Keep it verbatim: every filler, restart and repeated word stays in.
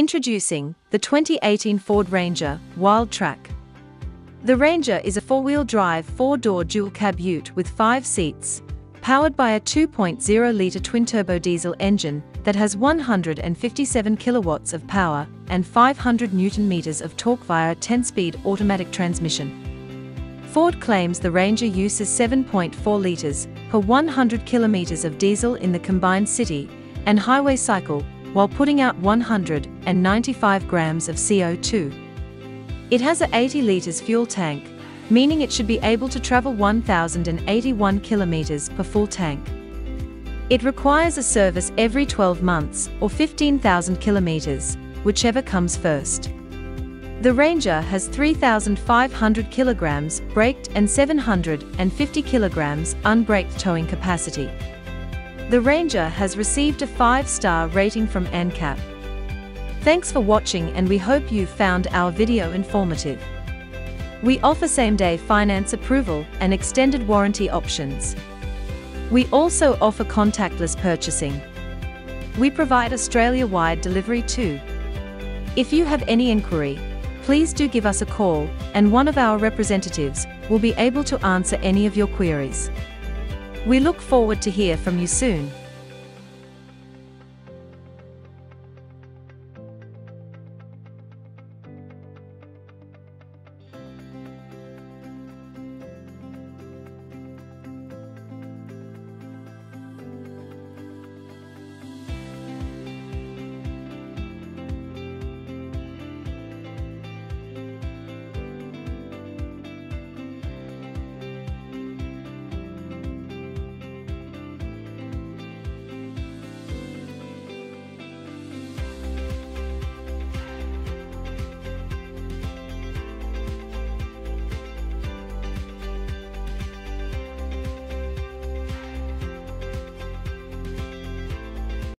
Introducing the twenty eighteen Ford Ranger Wildtrak. The Ranger is a four-wheel drive, four-door dual-cab ute with five seats, powered by a two point oh litre twin-turbo diesel engine that has one hundred fifty-seven kilowatts of power and five hundred newton meters of torque via a ten-speed automatic transmission. Ford claims the Ranger uses seven point four liters per one hundred kilometers of diesel in the combined city and highway cycle, while putting out one hundred ninety-five grams of C O two. It has an eighty liters fuel tank, meaning it should be able to travel one thousand eighty-one kilometers per full tank. It requires a service every twelve months or fifteen thousand kilometers, whichever comes first. The Ranger has three thousand five hundred kilograms braked and seven hundred fifty kilograms unbraked towing capacity. The Ranger has received a five-star rating from ANCAP. Thanks for watching, and we hope you found our video informative. We offer same-day finance approval and extended warranty options. We also offer contactless purchasing. We provide Australia-wide delivery too. If you have any inquiry, please do give us a call, and one of our representatives will be able to answer any of your queries. We look forward to hear from you soon.